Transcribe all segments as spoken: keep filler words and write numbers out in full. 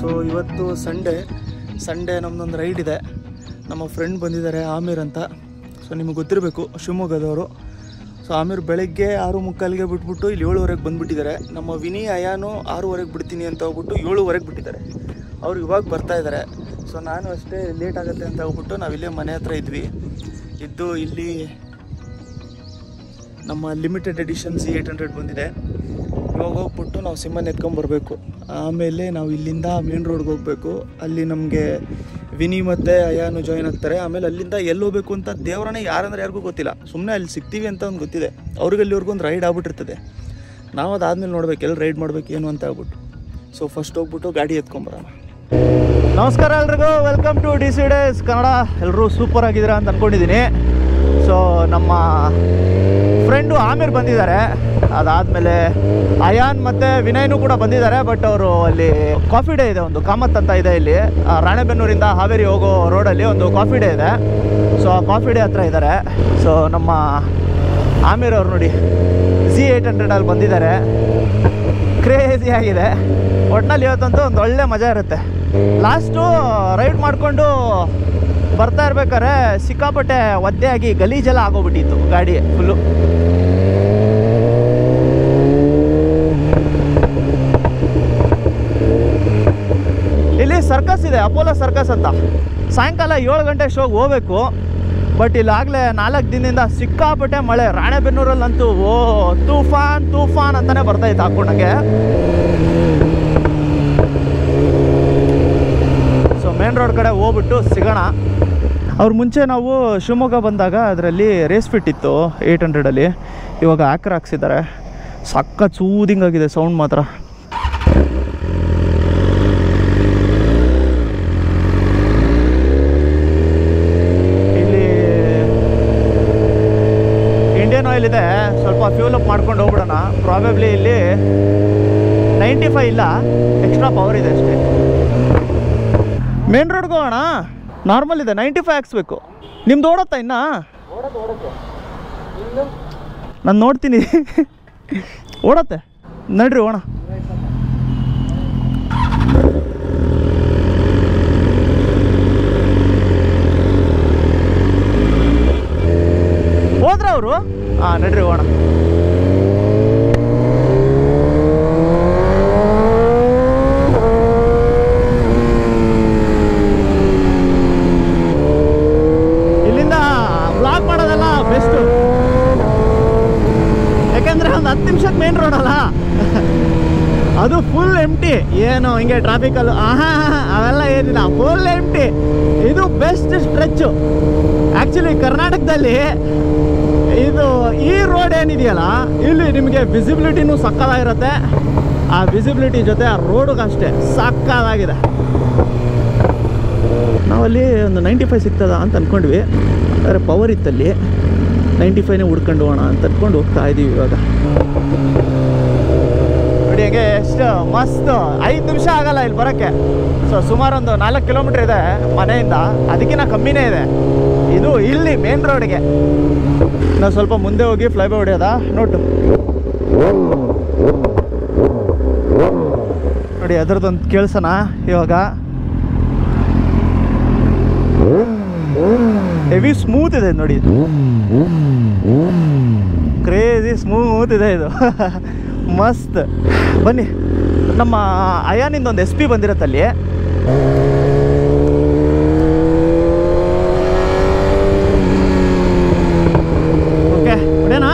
So ಇವತ್ತು Sunday Sunday ನಮ್ಮದೊಂದು ride ಇದೆ. ನಮ್ಮ ಫ್ರೆಂಡ್ ಬಂದಿದ್ದಾರೆ ಆಮೀರ್ ಅಂತ. ಸೊ ನಿಮಗೆ ಗೊತ್ತಿರಬೇಕು, ಶಿವಮೊಗ್ಗದವರು. ಸೊ ಆಮೀರ್ ಬೆಳಗ್ಗೆ ಆರು ಮುಕ್ಕಾಲಿಗೆ ಬಿಟ್ಬಿಟ್ಟು ಇಲ್ಲಿ ಏಳುವರೆಗೆ ಬಂದುಬಿಟ್ಟಿದ್ದಾರೆ. ನಮ್ಮ ವಿನಿ ಅಯಾನು ಆರೂವರೆಗೆ ಬಿಡ್ತೀನಿ ಅಂತ ಹೋಗ್ಬಿಟ್ಟು ಏಳುವರೆಗೆ ಬಿಟ್ಟಿದ್ದಾರೆ. ಅವ್ರು ಇವಾಗ ಬರ್ತಾಯಿದ್ದಾರೆ. ಸೊ ನಾನು ಅಷ್ಟೇ ಲೇಟ್ ಆಗುತ್ತೆ ಅಂತ ಹೋಗ್ಬಿಟ್ಟು ನಾವಿಲ್ಲೇ ಮನೆ ಹತ್ರ ಇದ್ವಿ. ಇದ್ದು ಇಲ್ಲಿ ನಮ್ಮ limited edition C eight hundred ಬಂದಿದೆ. ಇವಾಗ ಹೋಗ್ಬಿಟ್ಟು ನಾವು ಸಿಮ್ಮನ್ನು ಎತ್ಕೊಂಬರ್ಬೇಕು. ಆಮೇಲೆ ನಾವು ಇಲ್ಲಿಂದ ಮೇನ್ ರೋಡ್ಗೆ ಹೋಗಬೇಕು. ಅಲ್ಲಿ ನಮಗೆ ವಿನಿ ಮತ್ತು ಅಯಾನು ಜಾಯ್ನ್ ಆಗ್ತಾರೆ. ಆಮೇಲೆ ಅಲ್ಲಿಂದ ಎಲ್ಲಿ ಹೋಗಬೇಕು ಅಂತ ದೇವರನ್ನೇ ಯಾರಂದ್ರೆ ಯಾರಿಗೂ ಗೊತ್ತಿಲ್ಲ. ಸುಮ್ಮನೆ ಅಲ್ಲಿ ಸಿಗ್ತೀವಿ ಅಂತ ಒಂದು ಗೊತ್ತಿದೆ ಅವ್ರಿಗೆ. ಅಲ್ಲಿವರೆಗೂ ಒಂದು ರೈಡ್ ಆಗ್ಬಿಟ್ಟಿರ್ತದೆ. ನಾವು ಅದಾದಮೇಲೆ ನೋಡ್ಬೇಕು ಎಲ್ಲಿ ರೈಡ್ ಮಾಡಬೇಕು ಏನು ಅಂತ ಆಗ್ಬಿಟ್ಟು. ಸೊ ಫಸ್ಟ್ ಹೋಗ್ಬಿಟ್ಟು ಗಾಡಿ ಎತ್ಕೊಂಬರೋಣ. ನಮಸ್ಕಾರ ಎಲ್ರಿಗೂ, welcome to D C days Kannada. ಎಲ್ಲರೂ ಸೂಪರ್ ಆಗಿದ್ದೀರಾ ಅಂತ ಅಂದ್ಕೊಂಡಿದ್ದೀನಿ. ಸೊ ನಮ್ಮ ಫ್ರೆಂಡು ಆಮೀರ್ ಬಂದಿದ್ದಾರೆ. ಅದಾದಮೇಲೆ ಅಯಾನ್ ಮತ್ತು ವಿನಯ್ನೂ ಕೂಡ ಬಂದಿದ್ದಾರೆ. ಬಟ್ ಅವರು ಅಲ್ಲಿ ಕಾಫಿ ಡೇ ಇದೆ, ಒಂದು ಕಾಮತ್ ಅಂತ ಇದೆ ಇಲ್ಲಿ ರಾಣೆಬೆನ್ನೂರಿಂದ ಹಾವೇರಿ ಹೋಗೋ ರೋಡಲ್ಲಿ ಒಂದು ಕಾಫಿ ಡೇ ಇದೆ. ಸೊ ಆ ಕಾಫಿ ಡೇ ಹತ್ರ ಇದ್ದಾರೆ. ಸೊ ನಮ್ಮ ಆಮೀರ್ ಅವ್ರು ನೋಡಿ ಝಿ ಏಯ್ಟ್ ಹಂಡ್ರೆಡಲ್ಲಿ ಬಂದಿದ್ದಾರೆ. ಕ್ರೇಜಿ ಆಗಿದೆ. ಒಟ್ಟಿನಲ್ಲಿ ಇವತ್ತಂತೂ ಒಂದು ಒಳ್ಳೆ ಮಜಾ ಇರುತ್ತೆ. ಲಾಸ್ಟು ರೈಡ್ ಮಾಡಿಕೊಂಡು ಬರ್ತಾ ಇರ್ಬೇಕಾದ್ರೆ ಸಿಕ್ಕಾಪಟ್ಟೆ ಒದ್ದೆಯಾಗಿ ಗಲೀಜೆಲ್ಲ ಆಗೋಗ್ಬಿಟ್ಟಿತ್ತು ಗಾಡಿ ಫುಲ್ಲು. ಇಲ್ಲಿ ಸರ್ಕಸ್ ಇದೆ, ಅಪೋಲೋ ಸರ್ಕಸ್ ಅಂತ. ಸಾಯಂಕಾಲ ಏಳು ಗಂಟೆ ಶೋಗೆ ಹೋಗ್ಬೇಕು. ಬಟ್ ಇಲ್ಲಾಗಲೇ ನಾಲ್ಕು ದಿನದಿಂದ ಸಿಕ್ಕಾಪಟ್ಟೆ ಮಳೆ. ರಾಣೆಬೆನ್ನೂರಲ್ಲಂತೂ ಓ ತೂಫಾನ್ ತೂಫಾನ್ ಅಂತಲೇ ಬರ್ತಾಯಿತ್ತು ಹಾಕೊಂಡಂಗೆ. ಮೇನ್ ರೋಡ್ ಕಡೆ ಹೋಗ್ಬಿಟ್ಟು ಸಿಗೋಣ. ಅವ್ರ ಮುಂಚೆ ನಾವು ಶಿವಮೊಗ್ಗ ಬಂದಾಗ ಅದರಲ್ಲಿ ರೇಸ್ ಫಿಟ್ ಇತ್ತು ಏಯ್ಟ್ ಹಂಡ್ರೆಡಲ್ಲಿ. ಇವಾಗ ಆ್ಯಕ್ರ್ ಹಾಕ್ಸಿದ್ದಾರೆ. ಸಕ್ಕ ಸೂದಿಂಗ್ ಆಗಿದೆ ಸೌಂಡ್ ಮಾತ್ರ. ಇಲ್ಲಿ ಇಂಡಿಯನ್ ಆಯಿಲ್ ಇದೆ, ಸ್ವಲ್ಪ ಫ್ಯೂಲ್ ಅಪ್ ಮಾಡ್ಕೊಂಡು ಹೋಗ್ಬಿಡೋಣ. ಪ್ರಾಬಬ್ಲಿ ಇಲ್ಲಿ ನೈಂಟಿ ಫೈವ್ ಇಲ್ಲ, ಎಕ್ಸ್ಟ್ರಾ ಪವರ್ ಇದೆ ಅಷ್ಟೇ. ಮೇನ್ ರೋಡ್ಗೆ ಹೋಗೋಣ. ನಾರ್ಮಲ್ ಇದೆ, ನೈಂಟಿ ಫೈವ್ ಹಾಕ್ಸ್ಬೇಕು. ನಿಮ್ದು ಓಡತ್ತಾ ಇನ್ನೂ? ನಾನು ನೋಡ್ತೀನಿ ಓಡತ್ತೆ. ನಡ್ರಿ ಹೋಗೋಣ. ಹೋದ್ರ ಅವರು? ಹಾಂ, ನಡ್ರಿ ಹೋಗೋಣ. ಅದು ಫುಲ್ ಎಂಟಿ. ಏನು ಹಿಂಗೆ ಟ್ರಾಫಿಕಲ್ಲೂ ಆಹಾ ಅವೆಲ್ಲ ಏನಿಲ್ಲ, ಫುಲ್ ಎಂಟಿ. ಇದು ಬೆಸ್ಟ್ ಸ್ಟ್ರೆಚ್ಚು ಆ್ಯಕ್ಚುಲಿ ಕರ್ನಾಟಕದಲ್ಲಿ. ಇದು ಈ ರೋಡ್ ಏನಿದೆಯಲ್ಲ, ಇಲ್ಲಿ ನಿಮಗೆ ವಿಸಿಬಿಲಿಟಿನೂ ಸಕ್ಕದಾಗಿರುತ್ತೆ. ಆ ವಿಸಿಬಿಲಿಟಿ ಜೊತೆ ಆ ರೋಡಿಗಷ್ಟೇ ಸಕ್ಕದಾಗಿದೆ. ನಾವಲ್ಲಿ ಒಂದು ನೈಂಟಿ ಫೈವ್ ಸಿಗ್ತದ ಅಂತ ಅಂದ್ಕೊಂಡ್ವಿ. ಆದರೆ ಪವರ್ ಇತ್ತಲ್ಲಿ. ನೈಂಟಿ ಫೈವ್ನೇ ಹುಡ್ಕೊಂಡು ಹೋಗೋಣ ಅಂತ ಅಂದ್ಕೊಂಡು ಹೋಗ್ತಾ ಇದ್ದೀವಿ ಇವಾಗ. ನೋಡಿ ಹಂಗೆ ಎಷ್ಟು ಮಸ್ತ್. ಐದು ನಿಮಿಷ ಆಗಲ್ಲ ಇಲ್ಲಿ ಬರೋಕ್ಕೆ. ಸೊ ಸುಮಾರೊಂದು ನಾಲ್ಕು ಕಿಲೋಮೀಟ್ರ್ ಇದೆ ಮನೆಯಿಂದ, ಅದಕ್ಕಿಂತ ಕಮ್ಮಿನೇ ಇದೆ ಇದು ಇಲ್ಲಿ ಮೇನ್ ರೋಡ್ಗೆ. ನಾವು ಸ್ವಲ್ಪ ಮುಂದೆ ಹೋಗಿ ಫ್ಲೈಬೇ ಹೊಡೆಯೋದ ನೋಟು. ನೋಡಿ ಅದರದ್ದೊಂದು ಕೇಳಿಸೋಣ ಇವಾಗ. ಹೆವಿ ಸ್ಮೂತ್ ಇದೆ ನೋಡಿ, ಕ್ರೇಜಿ ಸ್ಮೂತ್ ಇದೆ ಇದು, ಮಸ್ತ್. ಬನ್ನಿ, ನಮ್ಮ ಅಯಾನಿಂದ ಒಂದು ಎಸ್ ಪಿ ಬಂದಿರತ್ತಲ್ಲಿ. ಓಕೆ, ಬಿಡೋಣ.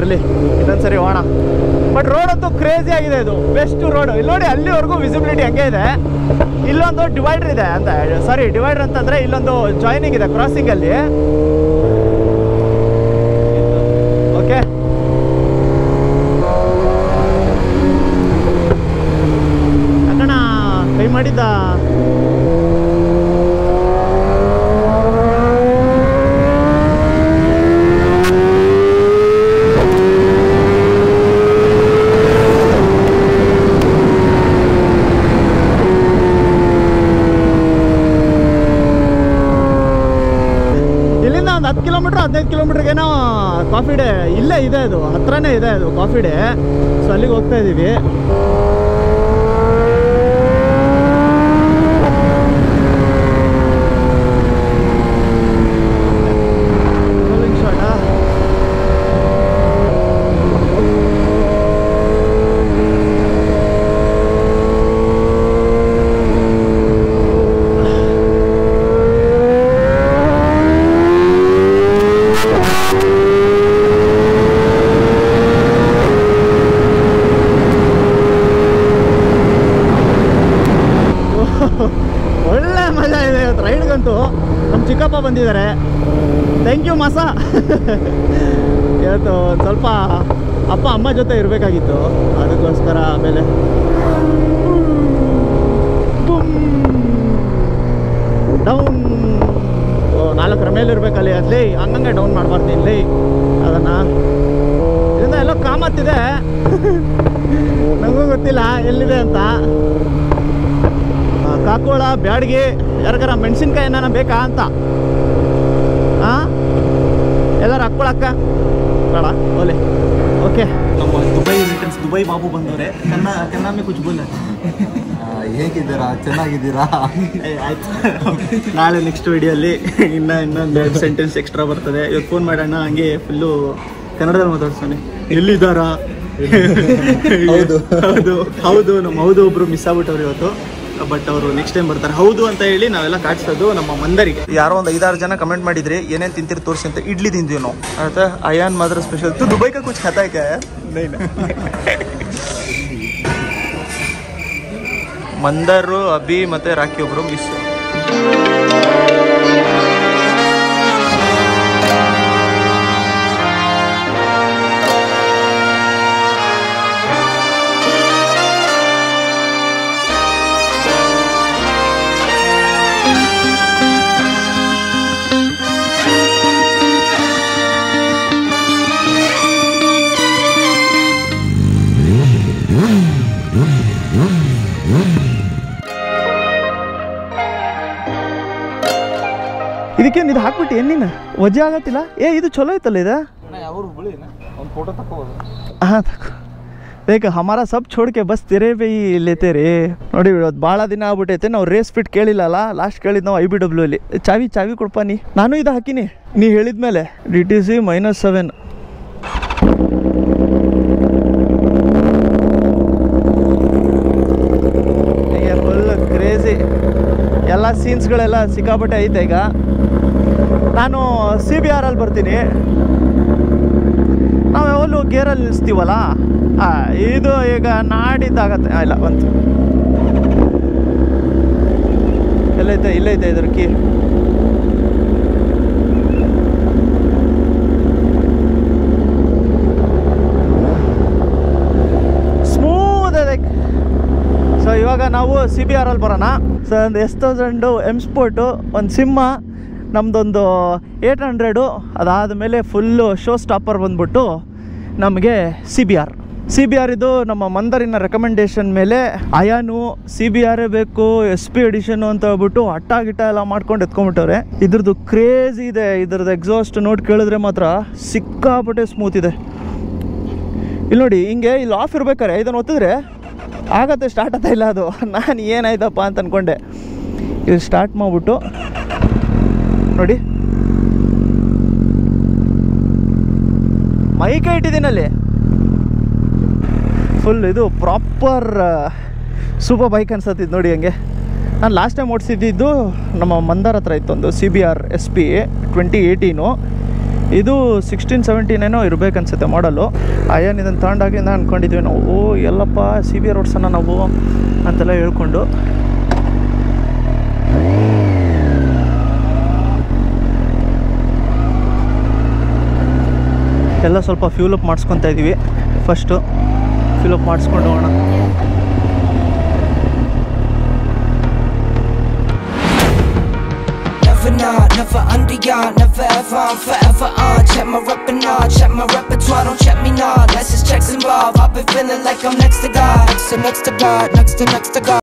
ಬರಲಿ ಇನ್ನೊಂದು ಸರಿ ಹೋಗೋಣ. ಬಟ್ ರೋಡಂತೂ ಕ್ರೇಜಿ ಆಗಿದೆ, ಇದು ಬೆಸ್ಟ್ ರೋಡು. ಇಲ್ಲಿ ನೋಡಿ ಅಲ್ಲಿವರೆಗೂ ವಿಸಿಬಿಲಿಟಿ ಹಂಗೆ ಇದೆ. ಇಲ್ಲೊಂದು ಡಿವೈಡರ್ ಇದೆ ಅಂತ, ಸಾರಿ ಡಿವೈಡರ್ ಅಂತಂದರೆ ಇಲ್ಲೊಂದು ಜಾಯ್ನಿಂಗ್ ಇದೆ ಕ್ರಾಸಿಂಗಲ್ಲಿ. ಓಕೆ, ಅಣ್ಣ ಕೈ ಮಾಡಿದ್ದ ಹತ್ತು ಕಿಲೋಮೀಟ್ರ್ ಹದಿನೈದು ಕಿಲೋಮೀಟ್ರಿಗೇನೋ ಕಾಫಿ ಡೇ ಇಲ್ಲೇ ಇದೆ, ಅದು ಹತ್ರನೇ ಇದೆ ಅದು ಕಾಫಿ ಡೇ. ಸೊ ಅಲ್ಲಿಗೆ ಹೋಗ್ತಾ ಇದ್ದೀವಿ. ಒಳ್ಳೆ ಮಜಾ ಇದೆ ಇವತ್ತು ರೈಡ್ಗಂತೂ. ನಮ್ಮ ಚಿಕ್ಕಪ್ಪ ಬಂದಿದ್ದಾರೆ, ಥ್ಯಾಂಕ್ ಯು ಮಾಸ. ಇವತ್ತು ಒಂದು ಸ್ವಲ್ಪ ಅಪ್ಪ ಅಮ್ಮ ಜೊತೆ ಇರಬೇಕಾಗಿತ್ತು, ಅದಕ್ಕೋಸ್ಕರ. ಆಮೇಲೆ ಡೌನ್ ನಾಲ್ಕರ ಮೇಲೆ ಇರಬೇಕಲ್ಲಿ, ಅಲ್ಲಿ ಹಂಗಂಗೆ ಡೌನ್ ಮಾಡಬಾರ್ದು ಇಲ್ಲಿ. ಅದನ್ನು ಇದರಿಂದ ಎಲ್ಲೋ ಕಾಮತ್ತಿದೆ, ನನಗೂ ಗೊತ್ತಿಲ್ಲ ಎಲ್ಲಿದೆ ಅಂತ. ಕಾಕೋಳ ಬ್ಯಾಡ್ಗೆ ಯಾರಿಗಾರ ಮೆಣಸಿನ್ಕಾಯಿ ಏನಾರ ಬೇಕಾ ಅಂತ ಹಾಂ ಎಲ್ಲರೂ ಹಾಕ್ಕೊಳಕ್ಕ ಬೇಡ ಓಲೆ. ಓಕೆ, ನಮ್ಮ ದುಬೈ ರಿಟರ್ನ್ಸ್ ದುಬೈ ಬಾಬು ಬಂದವ್ರೆ. ಕನ್ನ ಕನ್ನಮ್ಮೆ ಕುಚ್ ಬೋಲ, ಹೇಗಿದ್ದೀರಾ? ಚೆನ್ನಾಗಿದ್ದೀರಾ? ನಾಳೆ ನೆಕ್ಸ್ಟ್ ವಿಡಿಯೋಲಿ ಇನ್ನು ಇನ್ನೊಂದು ಸೆಂಟೆನ್ಸ್ ಎಕ್ಸ್ಟ್ರಾ ಬರ್ತದೆ. ಇವತ್ತು ಫೋನ್ ಮಾಡೋಣ, ಹಂಗೆ ಫುಲ್ಲು ಕನ್ನಡದಲ್ಲಿ ಮಾತಾಡ್ಸೋಣ. ಎಲ್ಲಿದ್ದಾರಾ? ಹೌದು ಹೌದು ಹೌದು ನಮ್ಮ ಹೌದು ಒಬ್ಬರು ಮಿಸ್ ಆಗ್ಬಿಟ್ಟವ್ರು ಇವತ್ತು, ಬಟ್ ಅವರು ನೆಕ್ಸ್ಟ್ ಟೈಮ್ ಬರ್ತಾರೆ ಹೌದು ಅಂತ ಹೇಳಿ ನಾವೆಲ್ಲ ಕಾಟಿಸೋದು ನಮ್ಮ ಮಂದರಿಗೆ. ಯಾರೋ ಒಂದು ಐದಾರು ಜನ ಕಮೆಂಟ್ ಮಾಡಿದ್ರಿ ಏನೇನು ತಿಂತೀರಿ ತೋರಿಸಿ ಅಂತ. ಇಡ್ಲಿ ತಿಂತೀವಿ ನಾವು, ಆಯ್ತಾ? ಅಯಾನ್ ಮಾತ್ರ ಸ್ಪೆಷಲ್ ತು ದುಬೈ ಕಾ ಕುಚ್ ಖಾತಾ ಕ್ಯಾ ಮಂದರು ಅಭಿ ಮತ್ತೆ ರಾಕಿ ಒಬ್ರು ಮಿಸ್. ಇದಕ್ಕೇನು ಇದು ಹಾಕ್ಬಿಟ್ಟು ಏನಿನ ವಜೆ ಆಗತ್ತಿಲ್ಲ? ಏ ಇದು ಚಲೋ ಐತಲ್ಲ, ಇದು ಫೋಟೋ ತಕೋಬೋದು. ಹಾಂ ತಕೋ ಬೇಕ, ಹಮಾರ ಸಬ್ ಛೋಡ್ಕೆ ಬಸ್ ತೆರೆ ಬೈ ಲೇತೆ ರೇ. ನೋಡಿ ಇವತ್ತು ಭಾಳ ದಿನ ಆಗ್ಬಿಟ್ಟೈತೆ, ನಾವು ರೇಸ್ ಫಿಟ್ ಕೇಳಿಲ್ಲಲ್ಲ. ಲಾಸ್ಟ್ ಕೇಳಿದ್ ನಾವು ಐ ಬಿ ಡಬ್ಲ್ಯೂ ಅಲ್ಲಿ. ಚಾವಿ ಚಾವಿ ಕೊಡ್ಪ ನೀ, ನಾನು ಇದು ಹಾಕಿನಿ ನೀ ಹೇಳಿದ್ಮೇಲೆ. D T C minus seven crazy, ಎಲ್ಲ ಸೀನ್ಸ್ಗಳೆಲ್ಲ ಸಿಕ್ಕಾಪಟ್ಟೆ ಐತೆ. ಈಗ ನಾನು ಸಿ ಬಿ ಆರ್ ಅಲ್ಲಿ ಬರ್ತೀನಿ. ನಾವು ಯಾವಲ್ಲೂ ಗೇರಲ್ಲಿ ನಿಲ್ಲಿಸ್ತೀವಲ್ಲ, ಇದು ಈಗ ನಾಡಿದ್ದಾಗತ್ತೆ. ಇಲ್ಲ ಬಂತು, ಎಲ್ಲೈತೆ ಇಲ್ಲೈತೆ ಇದ್ರ ಕಿ. ಸೊ ಇವಾಗ ನಾವು ಸಿ ಬಿ ಆರ್ ಅಲ್ಲಿ ಬರೋಣ. ಸೊ ಒಂದು ಎಸ್ ತೌಸಂಡು ಎಮ್ ಸ್ಪೋರ್ಟು, ಒಂದು ಸಿಂಹ, ನಮ್ಮದೊಂದು ಏಯ್ಟ್ ಹಂಡ್ರೆಡು. ಅದಾದಮೇಲೆ ಫುಲ್ಲು ಶೋ ಸ್ಟಾಪರ್ ಬಂದ್ಬಿಟ್ಟು ನಮಗೆ C B R. C B R ಇದು ನಮ್ಮ ಮಂದರಿನ ರೆಕಮೆಂಡೇಷನ್ ಮೇಲೆ ಅಯಾನು ಸಿ ಬಿ ಆರೇ ಬೇಕು, ಎಸ್ ಪಿ ಎಡಿಷನು ಅಂತ ಹೇಳ್ಬಿಟ್ಟು ಅಟ್ಟ ಗಿಟ್ಟ ಎಲ್ಲ ಮಾಡ್ಕೊಂಡು ಎತ್ಕೊಂಡ್ಬಿಟ್ಟವ್ರೆ. ಇದ್ರದ್ದು ಕ್ರೇಜ್ ಇದೆ, ಇದ್ರದ್ದು ಎಕ್ಸಾಸ್ಟ್ ನೋಟ್ ಕೇಳಿದ್ರೆ ಮಾತ್ರ ಸಿಕ್ಕಾಪಟ್ಟೆ ಸ್ಮೂತ್ ಇದೆ. ಇಲ್ಲಿ ನೋಡಿ ಹಿಂಗೆ ಇಲ್ಲಿ ಆಫ್ ಇರ್ಬೇಕಾರೆ ಇದನ್ನು ಒತ್ತಿದ್ರೆ ಆಗತ್ತೆ, ಸ್ಟಾರ್ಟ್ ಆಗ್ತಾ ಇಲ್ಲ. ಅದು ನಾನು ಏನಾಯ್ತಪ್ಪ ಅಂತ ಅಂದ್ಕೊಂಡೆ. ಇಲ್ಲಿ ಸ್ಟಾರ್ಟ್ ಮಾಡಿಬಿಟ್ಟು ನೋಡಿ ಮೈಕ ಇಟ್ಟಿದ್ದೀನಲ್ಲಿ ಫುಲ್. ಇದು ಪ್ರಾಪರ್ ಸೂಪರ್ ಬೈಕ್ ಅನ್ಸತ್ತಿದ್ದು ನೋಡಿ ಹಂಗೆ. ನಾನು ಲಾಸ್ಟ್ ಟೈಮ್ ಓಡಿಸಿದ್ದು ನಮ್ಮ ಮಂದಾರ ಹತ್ರ ಇತ್ತು ಒಂದು C B R S P twenty eighteen. ಇದು ಸಿಕ್ಸ್ಟೀನ್ ಸೆವೆಂಟೀನೇನೋ ಇರಬೇಕು ಅನಿಸುತ್ತೆ ಮಾಡಲು. ಅಯ್ಯನ್ ಇದನ್ನು ತಗೊಂಡಾಗಿಂದ ಅಂದ್ಕೊಂಡಿದ್ವಿ ನಾವು, ಓ ಎಲ್ಲಪ್ಪ ಸಿ ಬಿ ರೋಡ್ಸನ್ನು ನಾವು ಅಂತೆಲ್ಲ ಹೇಳ್ಕೊಂಡು. ಎಲ್ಲ ಸ್ವಲ್ಪ ಫ್ಯೂಲಪ್ ಮಾಡಿಸ್ಕೊತಾ ಇದ್ದೀವಿ, ಫಸ್ಟು ಫ್ಯೂಲಪ್ ಮಾಡಿಸ್ಕೊಂಡು ಹೋಗೋಣ. Never under y'all, never ever, I'm forever on. Check my rep and all, check my repertoire, don't check me now. Less is checks involved, I've been feeling like I'm next to God. Next to, next to God, next to, next to God.